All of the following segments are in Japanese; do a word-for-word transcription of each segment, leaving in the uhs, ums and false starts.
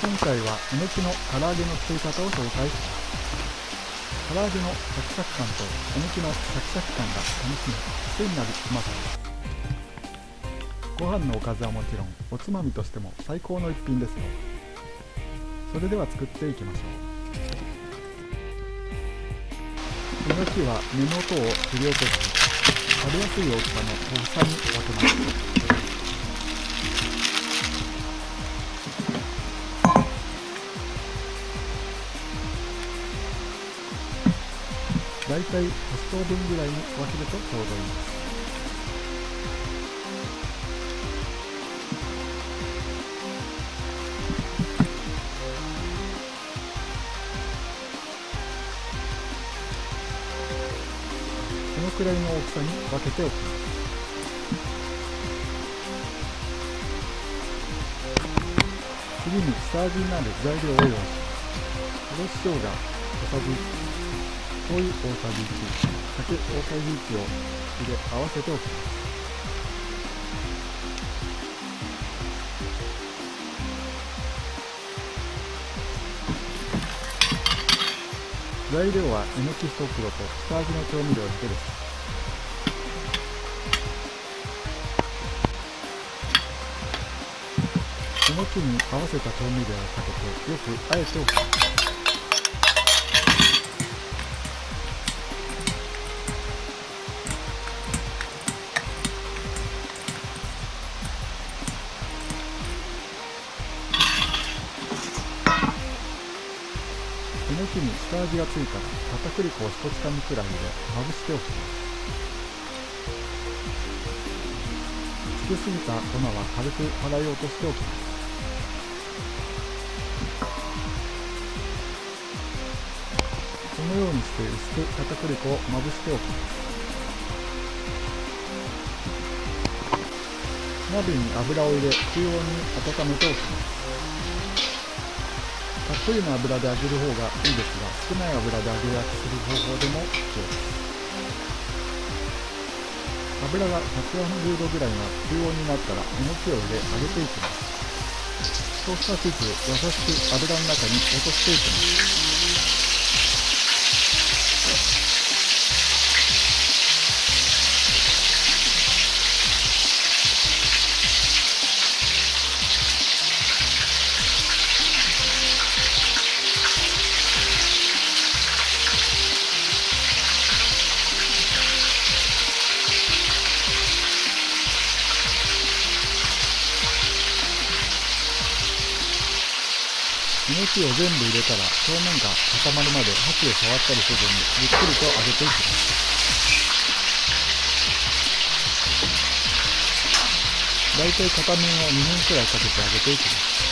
今回はえのきの唐揚げの作り方を紹介します。唐揚げのサクサク感とえのきのサクサク感が楽しむ癖になるうまさです。ご飯のおかずはもちろん、おつまみとしても最高の一品ですよ。それでは作っていきましょう。えのきは根元を切り落とし、食べやすい大きさの小房に分けます。だいたいはっ等分ぐらいに分けるとちょうどいいです。このくらいの大きさに分けておきます。次に下味になる材料を用意します。おろし生姜、小さじ醤油大さじいち、酒大さじいちを入れ合わせておきます。材料はえのき一袋と下味の調味料だけです。えのきに合わせた調味料をかけてよくあえておきます。えのきに下味がついたら片栗粉をひとつかみくらいでまぶしておきます。つけすぎた粉は軽く払い落としておきます。このようにして薄く片栗粉をまぶしておきます。鍋に油を入れ中温に温めておきます。たっぷりの油で揚げる方がいいですが、少ない油で揚げ焼きする方法でも OK です。油がひゃくよんじゅうどぐらいの中温になったらえのきを入れ揚げていきます。そうした生地を優しく油の中に落としていきます。えのきを全部入れたら表面が固まるまで箸で触ったりせずにゆっくりと揚げていきます。だいたい片面をにふんくらいかけて揚げていきます。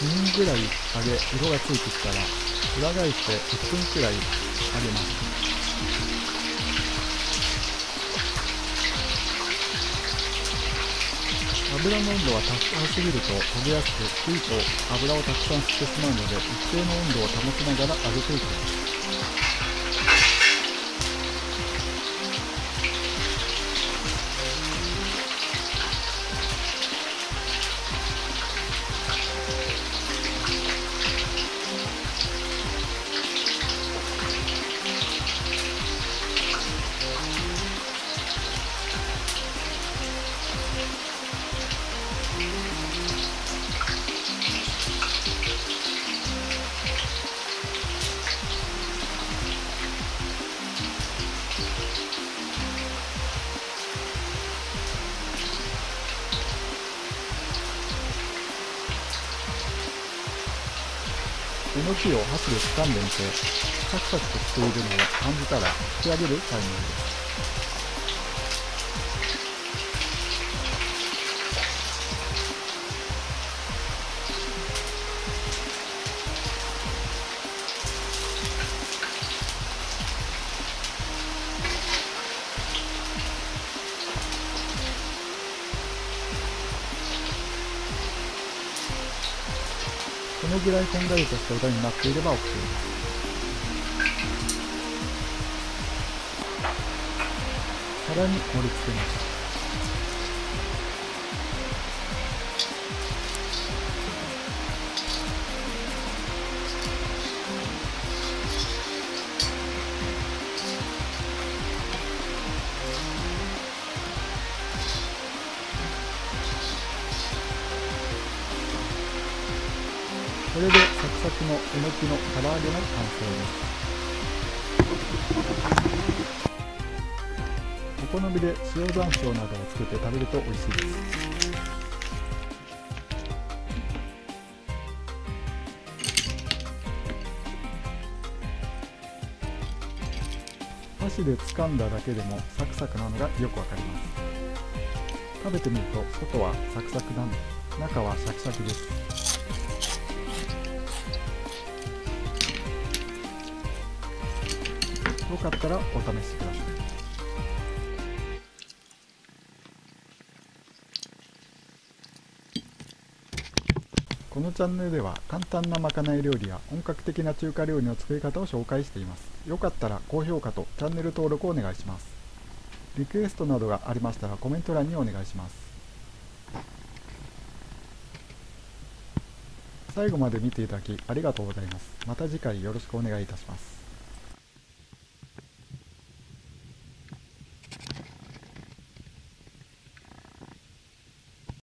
にふんくらい揚げ色がついてきたら裏返していっぷんくらい揚げます。油の温度は高すぎると焦げやすく、ついと油をたくさん吸ってしまうので、一定の温度を保ちながら揚げていきます。えのきを箸で掴んでみて、サクサクとしているのを感じたら引き上げるタイミングです。このぐらいこんがりとした色になっていれば OK です。さらに盛り付けました。これでサクサクのえのきの唐揚げの完成です。お好みで塩山椒などをつけて食べると美味しいです。箸で掴んだだけでもサクサクなのがよくわかります。食べてみると外はサクサクなので中はシャキシャキです。よかったらお試しください。このチャンネルでは簡単なまかない料理や本格的な中華料理の作り方を紹介しています。よかったら高評価とチャンネル登録をお願いします。リクエストなどがありましたらコメント欄にお願いします。最後まで見ていただきありがとうございます。また次回よろしくお願いいたします。